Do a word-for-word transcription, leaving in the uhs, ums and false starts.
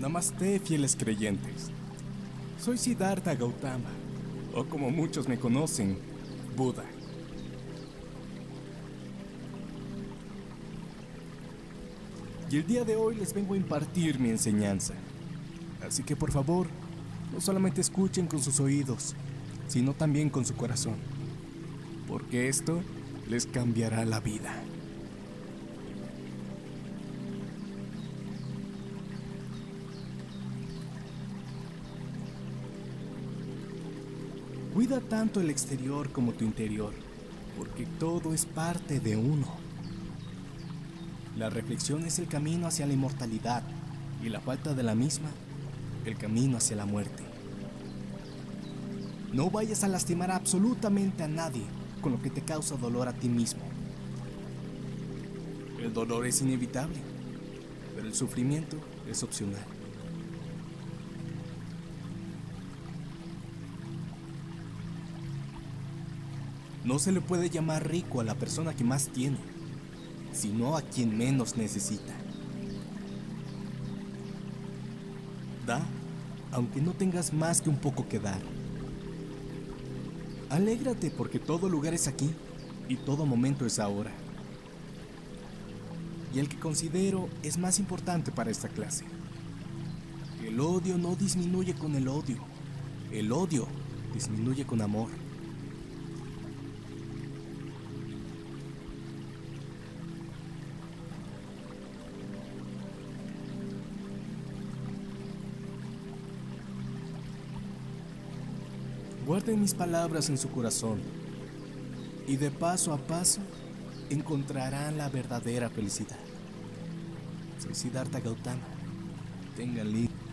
Namaste, fieles creyentes. Soy Siddhartha Gautama, o como muchos me conocen, Buda. Y el día de hoy les vengo a impartir mi enseñanza. Así que por favor, no solamente escuchen con sus oídos, sino también con su corazón. Porque esto les cambiará la vida. Cuida tanto el exterior como tu interior, porque todo es parte de uno. La reflexión es el camino hacia la inmortalidad y la falta de la misma, el camino hacia la muerte. No vayas a lastimar absolutamente a nadie con lo que te causa dolor a ti mismo. El dolor es inevitable, pero el sufrimiento es opcional. No se le puede llamar rico a la persona que más tiene, sino a quien menos necesita. Da, aunque no tengas más que un poco que dar. Alégrate porque todo lugar es aquí y todo momento es ahora. Y el que considero es más importante para esta clase. El odio no disminuye con el odio. El odio disminuye con amor. Guarden mis palabras en su corazón, y de paso a paso encontrarán la verdadera felicidad. Soy Siddhartha Gautama. Tengan libre.